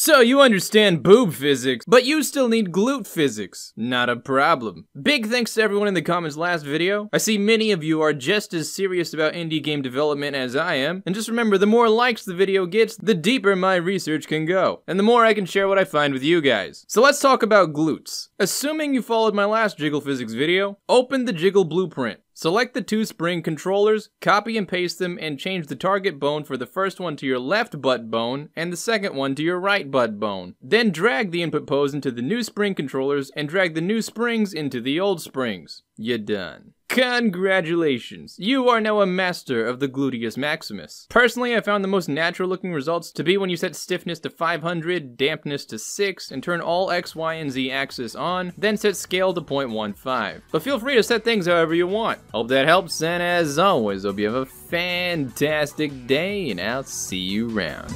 So you understand boob physics, but you still need glute physics. Not a problem. Big thanks to everyone in the comments last video. I see many of you are just as serious about indie game development as I am, and just remember, the more likes the video gets, the deeper my research can go, and the more I can share what I find with you guys. So let's talk about glutes. Assuming you followed my last Jiggle Physics video, open the Jiggle Blueprint. Select the two spring controllers, copy and paste them, and change the target bone for the first one to your left butt bone and the second one to your right butt bone. Then drag the input pose into the new spring controllers and drag the new springs into the old springs. You're done. Congratulations! You are now a master of the gluteus maximus. Personally, I found the most natural looking results to be when you set stiffness to 500, dampness to 6, and turn all X, Y, and Z axis on, then set scale to 0.15. But feel free to set things however you want. Hope that helps, and as always, hope you have a fantastic day, and I'll see you around.